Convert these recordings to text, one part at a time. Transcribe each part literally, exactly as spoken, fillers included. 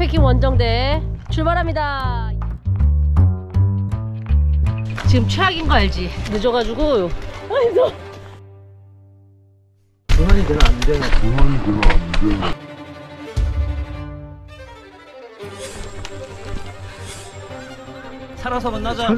백패킹 원정대 출발합니다. 지금 최악인 거 알지? 늦어가지고. 아이고. 공원이 되면 안 돼. 공원이 되면 안 돼. 살아서 만나자.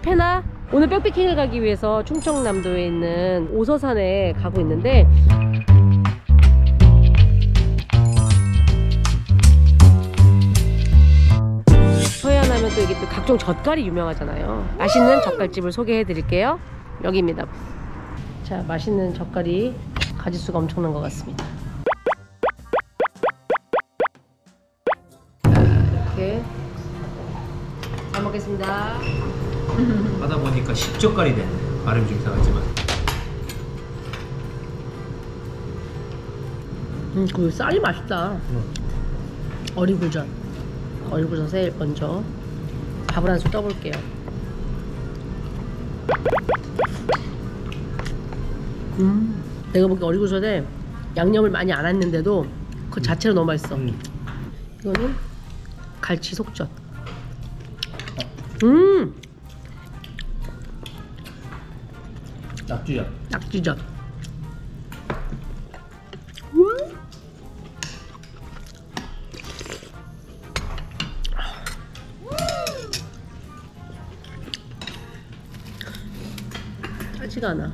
페나 오늘 백패킹을 가기 위해서 충청남도에 있는 오서산에 가고 있는데, 서해안 하면 또 이게 또 각종 젓갈이 유명하잖아요. 맛있는 젓갈집을 소개해 드릴게요. 여기입니다. 자, 맛있는 젓갈이 가짓수가 엄청난 것 같습니다. 잘 먹겠습니다. 하다 보니까 식젓갈이 됐네. 발음이 좀 이상하지만. 음, 그 쌀이 맛있다. 응. 어리굴젓. 어리굴젓 제일 먼저 밥을 한 술 떠볼게요. 음, 내가 보기엔 어리굴젓에 양념을 많이 안 했는데도 그 자체로 너무 맛있어. 응. 이거는 갈치 속젓. 음! 낙지젓. 낙지젓. 음! 짜지가 않아.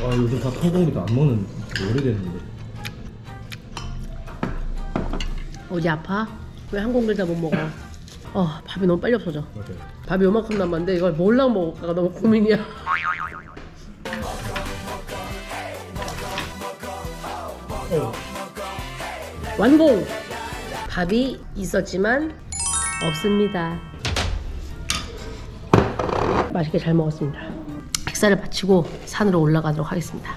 와, 요즘 다 소고기도 안 먹는 오래됐는데. 어디 아파? 왜 한 공기를 못 먹어? 어, 밥이 너무 빨리 없어져. 맞아요. 밥이 요만큼 남았는데 이걸 뭘랑 먹을까 너무 고민이야. 어. 완공! 밥이 있었지만 없습니다. 맛있게 잘 먹었습니다. 식사를 마치고 산으로 올라가도록 하겠습니다.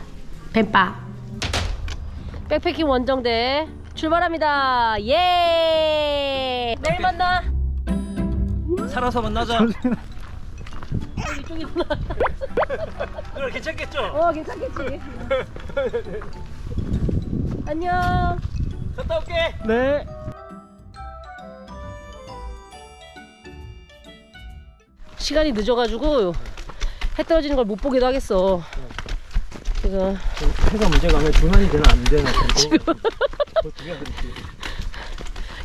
뱀빠! 백패킹 원정대 출발합니다. 예. 내일 만나. 살아서 만나자. 이쪽이구나. 누나 괜찮겠죠? 어, 괜찮겠지. 안녕. 갔다 올게. 네. 시간이 늦어가지고 해 떨어지는 걸 못 보기도 하겠어. 지금 해가 문제가 왜 중간이 되나 안 되나.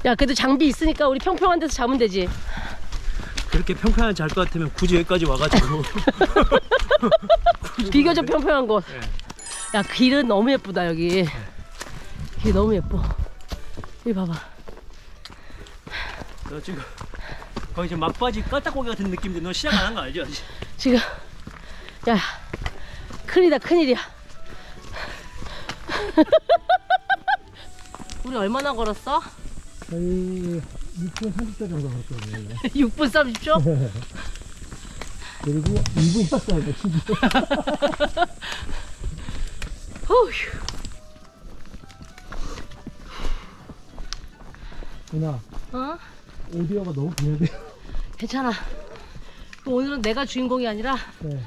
야, 그래도 장비 있으니까 우리 평평한 데서 자면 되지. 그렇게 평평한 잘 것 같으면 굳이 여기까지 와가지고. 비교적 평평한 곳. 네. 야, 길은 너무 예쁘다 여기. 네. 길 너무 예뻐. 여기 봐봐. 너 지금 거의 지금 막바지 까딱고기 같은 느낌인데 너 시작 안 한 거 알죠? 지금 야 큰일이다, 큰일이야. 우리 얼마나 걸었어? 저희 육 분 삼십 초 정도 걸었거든요. 육 분 삼십 초? 그리고 이 분 땄어야 돼. 누나, 어? 오디오가 너무 중요해. 괜찮아. 오늘은 내가 주인공이 아니라, 네.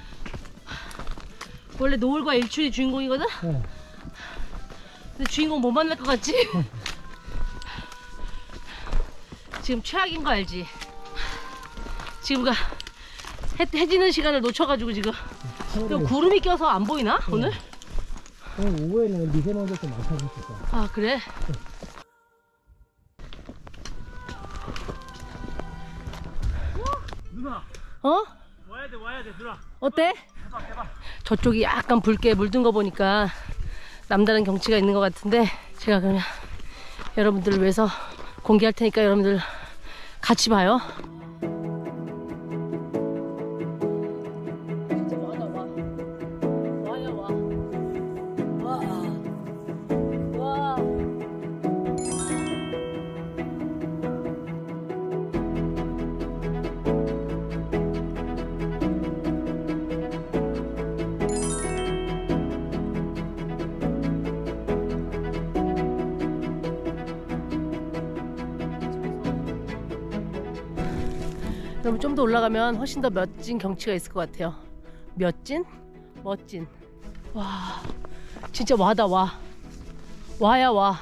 원래 노을과 일출이 주인공이거든? 네. 근데 주인공 못 만날 것 같지? 네. 지금 최악인 거 알지? 지금 가 해, 해지는 시간을 놓쳐가지고 지금 서울이... 구름이 껴서 안 보이나? 네. 오늘? 오늘 오후에는 미세먼지가 좀 많다고 했었어. 아, 그래? 네. 누나! 어? 와야 돼, 와야 돼, 누나. 어때? 대박, 대박. 저쪽이 약간 붉게 물든 거 보니까 남다른 경치가 있는 것 같은데, 제가 그냥 여러분들을 위해서 공개할 테니까 여러분들 같이 봐요. 진짜 와다 와. 와야 와. 와. 와. 그럼 좀 더 올라가면 훨씬 더 멋진 경치가 있을 것 같아요. 멋진? 멋진. 와, 진짜 와다 와. 와야 와.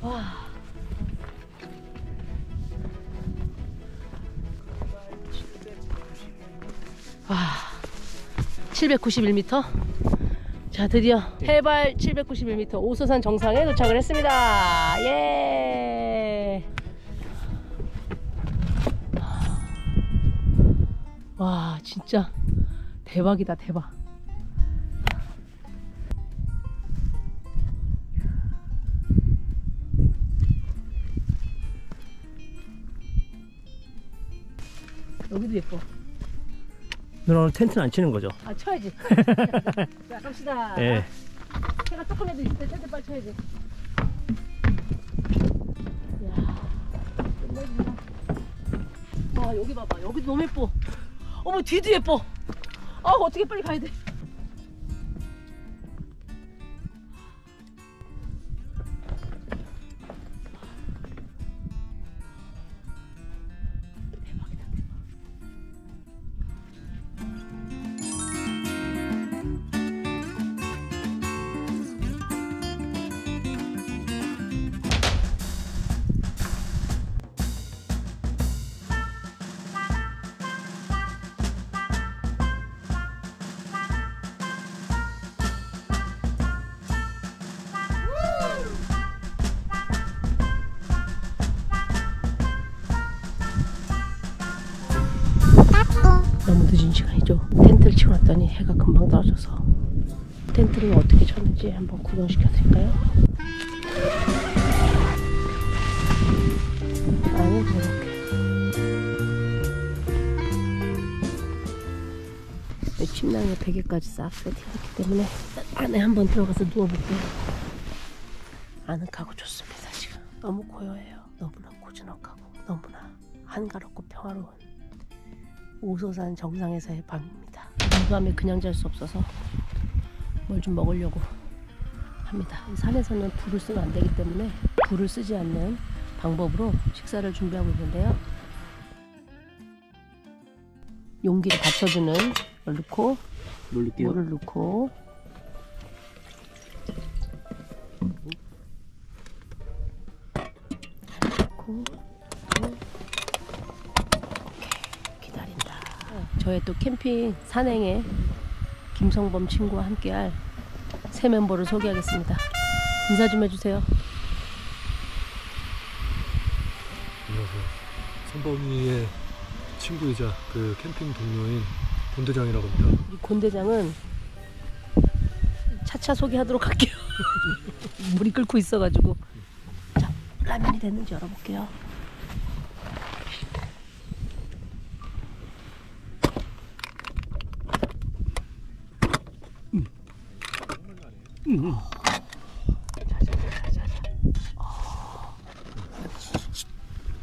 와. 와. 칠백구십일 미터. 자, 드디어 해발 칠백구십일 미터 오서산 정상에 도착을 했습니다. 예. 와, 진짜 대박이다, 대박. 여기도 예뻐. 누나 오늘 텐트는 안 치는 거죠? 아, 쳐야지. 자, 갑시다. 예. 제가 조금이라도 있을 때 텐트 빨리 쳐야지. 이야. 와, 여기 봐봐. 여기도 너무 예뻐. 어머, 뒤도 예뻐. 아, 어떻게 빨리 가야 돼. 너무 늦은 시간이죠. 텐트를 치고 왔더니 해가 금방 떨어져서 텐트를 어떻게 쳤는지 한번 구경시켜드릴까요? 아니, 저렇게 침낭에 베개까지 싹 세팅했기 때문에 안에 한번 들어가서 누워볼게요. 아늑하고 좋습니다. 지금 너무 고요해요. 너무나 고즈넉하고 너무나 한가롭고 평화로운 오서산 정상에서의 밤입니다. 이 밤에 그냥 잘 수 없어서 뭘 좀 먹으려고 합니다. 산에서는 불을 쓰면 안 되기 때문에 불을 쓰지 않는 방법으로 식사를 준비하고 있는데요. 용기를 받쳐주는 걸 넣고 놀릴게요. 물을 넣고 저의 또 캠핑 산행에 김성범 친구와 함께할 새 멤버를 소개하겠습니다. 인사 좀 해주세요. 안녕하세요. 성범이의 친구이자 그 캠핑 동료인 곤대장이라고 합니다. 이 곤대장은 차차 소개하도록 할게요. 물이 끓고 있어가지고. 자, 라면이 됐는지 열어볼게요. 음. 자자자자자. 어.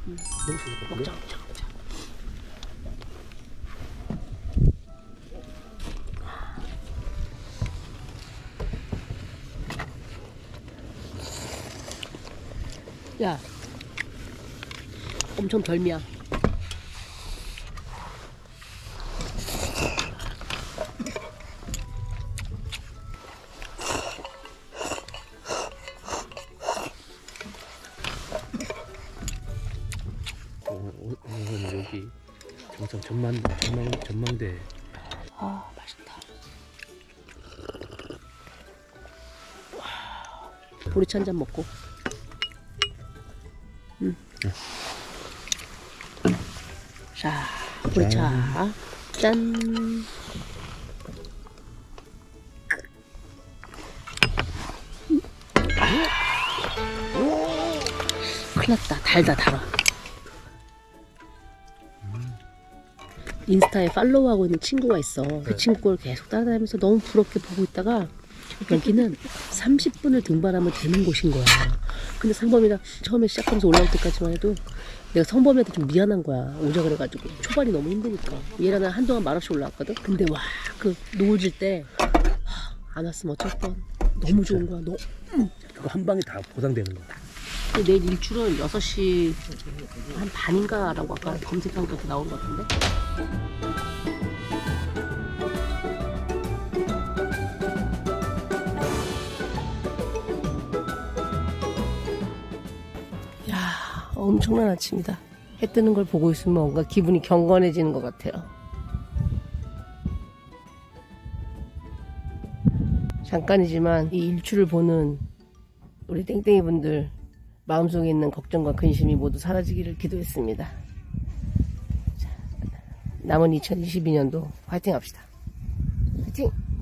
음. 먹자, 먹자, 먹자. 야, 엄청 덜미야. 전망, 전망, 전망대. 아, 맛있다. 보리차 한잔 먹고. 응. 네. 자, 보리차. 짠. 짠. 큰일 났다. 달다, 달아. 인스타에 팔로우하고 있는 친구가 있어. 그 네. 친구 걸 계속 따라다니면서 너무 부럽게 보고 있다가 여기는 삼십 분을 등반하면 되는 곳인 거야. 근데 성범이랑 처음에 시작하면서 올라올 때까지만 해도 내가 성범이한테 좀 미안한 거야. 오자 그래가지고. 초반이 너무 힘드니까. 얘랑 한동안 말없이 올라왔거든. 근데 와, 그 노을 질 때 안 왔으면 어쩔 뻔. 너무 진짜. 좋은 거야. 너. 그거 한 방에 다 보상되는 거야. 내일 일출은 여섯 시 한 반인가 라고 아까 검색한 것도 나온 것 같은데. 이야, 엄청난 아침이다. 해 뜨는 걸 보고 있으면 뭔가 기분이 경건해지는 것 같아요. 잠깐이지만 이 일출을 보는 우리 땡땡이 분들 마음속에 있는 걱정과 근심이 모두 사라지기를 기도했습니다. 자, 남은 이천이십이 년도 화이팅 합시다. 화이팅!